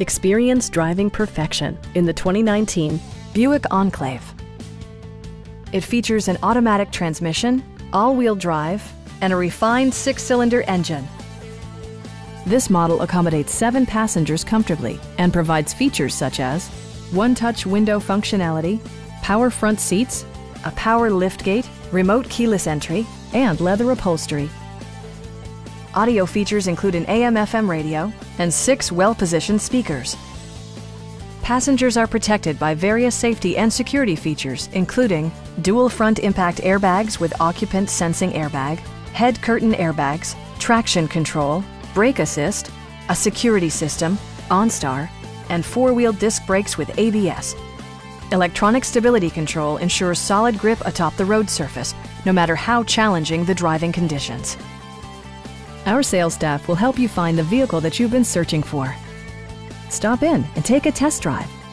Experience driving perfection in the 2019 Buick Enclave. It features an automatic transmission, all-wheel drive, and a refined six-cylinder engine. This model accommodates 7 passengers comfortably and provides features such as one-touch window functionality, power front seats, a power liftgate, remote keyless entry, and leather upholstery. Audio features include an AM/FM radio and 6 well-positioned speakers. Passengers are protected by various safety and security features, including dual front impact airbags with occupant sensing airbag, head curtain airbags, traction control, brake assist, a security system, OnStar, and 4-wheel disc brakes with ABS. Electronic stability control ensures solid grip atop the road surface, no matter how challenging the driving conditions. Our sales staff will help you find the vehicle that you've been searching for. Stop in and take a test drive.